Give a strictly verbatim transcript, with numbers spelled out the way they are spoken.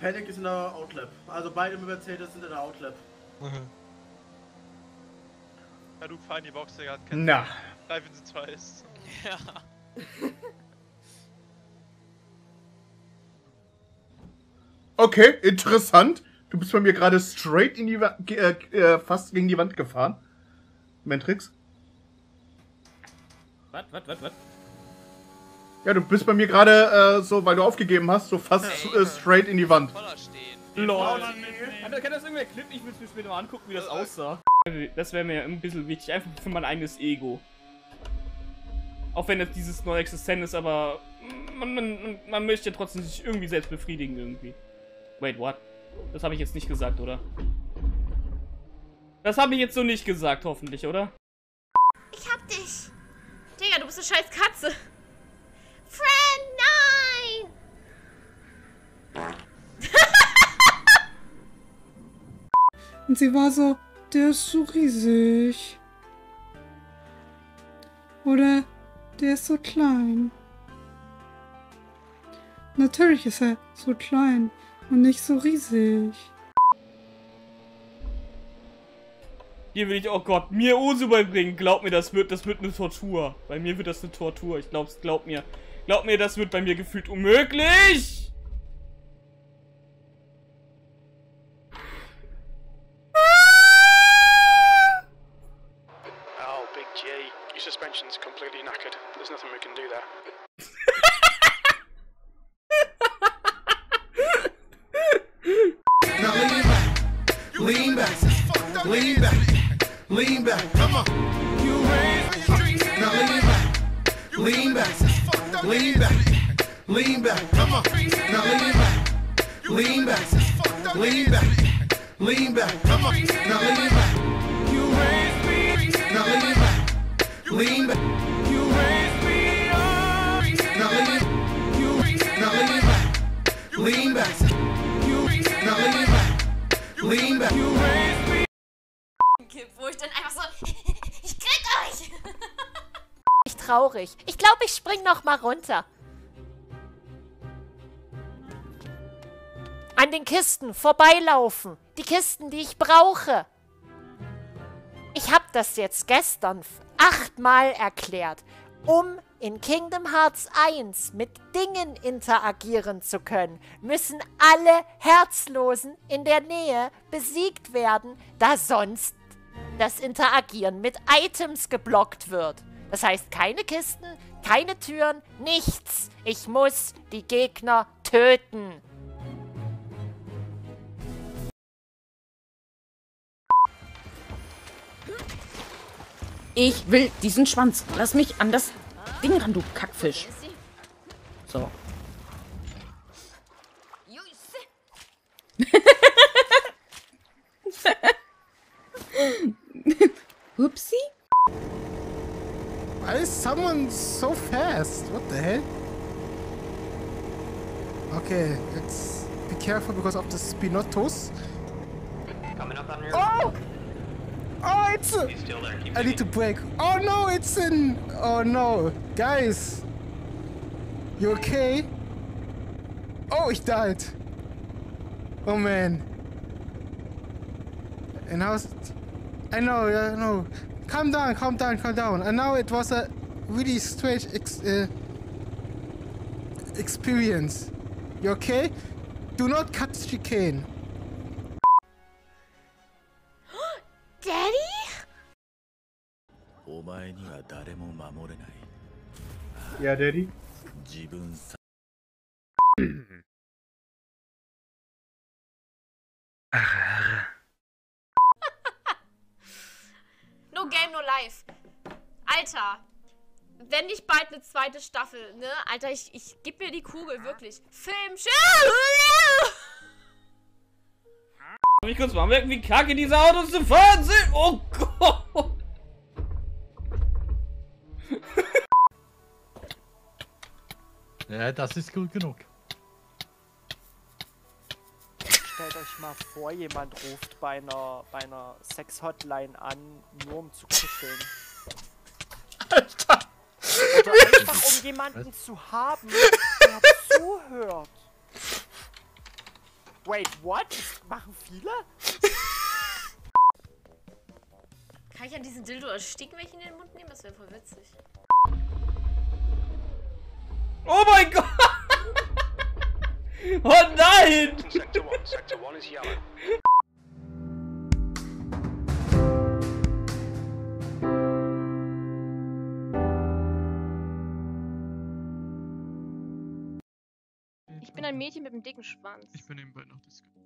Panic ist in der Outlap. Also beide Mercedes sind in der Outlap. Mhm. Ja, du fahr in die Box, Digga. Na. Bleib, wenn sie zwei ist. Ja. Okay, interessant. Du bist bei mir gerade straight in die Wand, äh, äh, fast gegen die Wand gefahren. Mentrix. Was, was, was, was? Ja, du bist bei mir gerade äh, so, weil du aufgegeben hast, so fast hey, äh, straight in die Wand. Voller stehen. Lol. Kann, kann das irgendwer klippen? Ich will es mir später mal angucken, wie das aussah. Das wäre mir ein bisschen wichtig, einfach für mein eigenes Ego. Auch wenn das dieses neu existent ist, aber man, man, man möchte ja trotzdem sich irgendwie selbst befriedigen irgendwie. Wait, what? Das habe ich jetzt nicht gesagt, oder? Das habe ich jetzt so nicht gesagt, hoffentlich, oder? Ich hab dich. Digga, du bist eine scheiß Katze. Friend, nein! Und sie war so, der ist so riesig. Oder, der ist so klein. Natürlich ist er so klein und nicht so riesig. Hier will ich, oh Gott, mir Osu beibringen. Glaub mir, das wird, das wird eine Tortur. Bei mir wird das eine Tortur. Ich glaub's, glaub mir. Glaub mir, das wird bei mir gefühlt unmöglich! Oh, Big J, your suspension's completely knackered. There's nothing we can do there. Now lean back, lean back, lean back, lean back, come on. You raise now lean back, lean back. Lean back, lean back, come on. Now lean back, lean back, lean back, lean back, come on. Now lean back, you raise me. Now lean back, lean back, you raise me up. Now lean, you now lean back, lean back, you now lean back, lean back, you raise me. Wo ich dann einfach so, ich krieg euch. Traurig. Ich glaube, ich spring noch mal runter. An den Kisten vorbeilaufen. Die Kisten, die ich brauche. Ich habe das jetzt gestern achtmal erklärt, um in Kingdom Hearts eins mit Dingen interagieren zu können, müssen alle Herzlosen in der Nähe besiegt werden, da sonst das Interagieren mit Items geblockt wird. Das heißt, keine Kisten, keine Türen, nichts. Ich muss die Gegner töten. Ich will diesen Schwanz. Lass mich an das Ding ran, du Kackfisch. So. Upsi? Why is someone so fast? What the hell? Okay, let's be careful because of the Spinottos. Coming up on your... Oh! Oh, it's a... He's still there. Keep I need to break. Oh no, it's in... Oh no. Guys! You okay? Oh, ich died. Oh man. And how's... I know, I know. Calm down, calm down, calm down. And now it was a really strange ex uh, experience. You okay? Do not cut the chicane. Daddy? Yeah, Daddy? No Game, No Life. Alter, wenn nicht bald eine zweite Staffel, ne? Alter, ich, ich gib mir die Kugel, wirklich. Film, schön! Ich kurz mal merken, wie kacke diese Autos zu fahren sind. Oh Gott! Ja, das ist gut genug. Stellt euch mal vor, jemand ruft bei einer, bei einer Sex-Hotline an, nur um zu kuscheln. Alter! Oder einfach um jemanden Was? zu haben, der zuhört. Wait, what? Das machen viele? Kann ich an diesen Dildo ersticken, wenn ich ihn in den Mund nehme? Das wäre voll witzig. Oh mein Gott! Oh nein! Ich bin ein Mädchen mit einem dicken Schwanz. Ich bin nebenbei noch Disco.